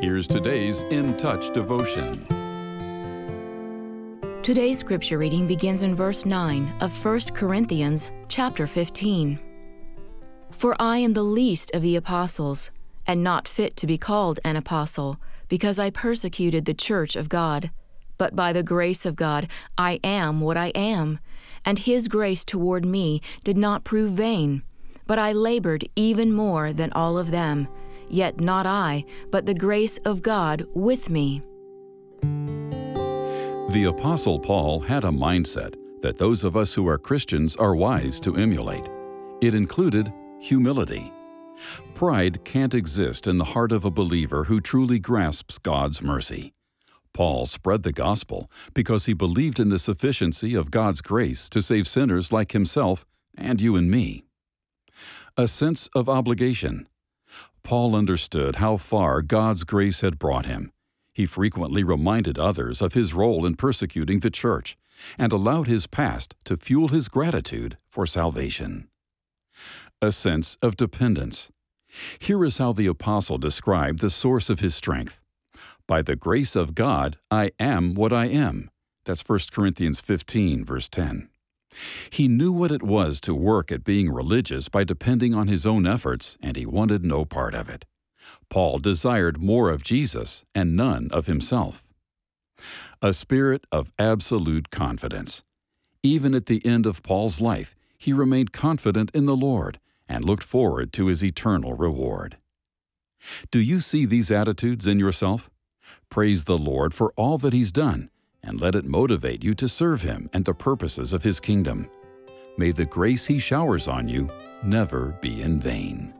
Here's today's In Touch devotion. Today's scripture reading begins in verse 9 of 1 Corinthians chapter 15. For I am the least of the apostles, and not fit to be called an apostle, because I persecuted the church of God. But by the grace of God I am what I am, and his grace toward me did not prove vain. But I labored even more than all of them, yet not I, but the grace of God with me. The Apostle Paul had a mindset that those of us who are Christians are wise to emulate. It included humility. Pride can't exist in the heart of a believer who truly grasps God's mercy. Paul spread the gospel because he believed in the sufficiency of God's grace to save sinners like himself and you and me. A sense of obligation. Paul understood how far God's grace had brought him. He frequently reminded others of his role in persecuting the church and allowed his past to fuel his gratitude for salvation. A sense of dependence. Here is how the apostle described the source of his strength. By the grace of God, I am what I am. That's 1 Corinthians 15, verse 10. He knew what it was to work at being religious by depending on his own efforts, and he wanted no part of it. Paul desired more of Jesus and none of himself. A spirit of absolute confidence. Even at the end of Paul's life, he remained confident in the Lord and looked forward to his eternal reward. Do you see these attitudes in yourself? Praise the Lord for all that he's done, and let it motivate you to serve him and the purposes of his kingdom. May the grace he showers on you never be in vain.